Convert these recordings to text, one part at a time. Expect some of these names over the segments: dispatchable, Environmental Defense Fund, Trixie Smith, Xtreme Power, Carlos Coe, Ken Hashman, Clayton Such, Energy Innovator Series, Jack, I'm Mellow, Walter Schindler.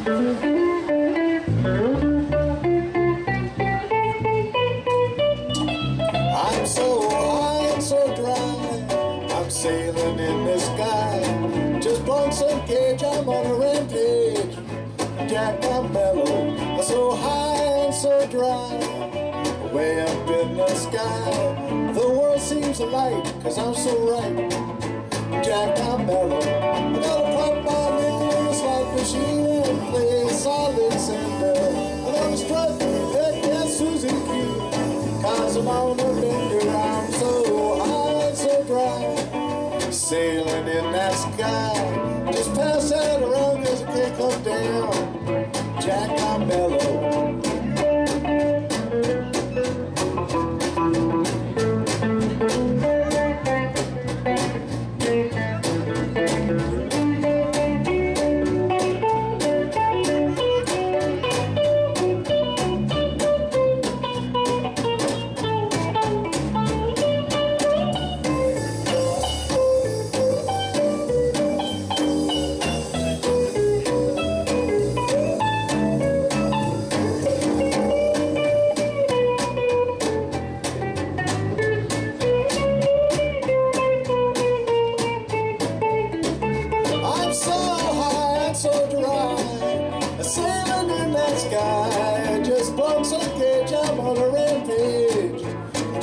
Sailing in the sky, just bought some cage, I'm on a rampage. Jack, I'm mellow, so high and so dry, way up in the sky. The world seems alight, cause I'm so right. Jack, I'm mellow, I gotta pop my wheels like machine and play solid cinder. I gotta strut, head dance, Susie Q, cause I'm on a bender, I'm so high and so dry. Sailing in that sky, just pass that around as it can't come down. Jack, I'm mellow. Sailing in that sky, just bumps a cage, I'm on a rampage.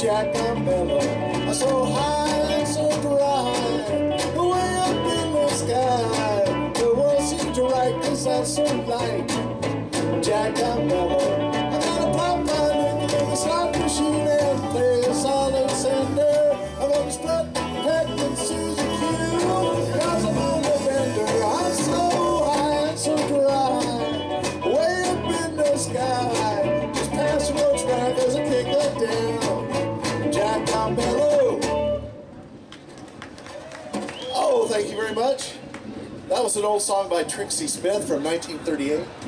Jack, I'm mellow, I'm so high and so dry, way up in the sky. The world seems to right, cause I'm so light. Jack, I'm mellow, I gotta pop my nuclear slot machine and play a solid cinder. I'm on the strut, peck and Susie Q, cause I'm on the bender. I'm so high and so dry, sky, just past the road track as I kick up down. Jack, I'm mellow. Oh, thank you very much. That was an old song by Trixie Smith from 1938.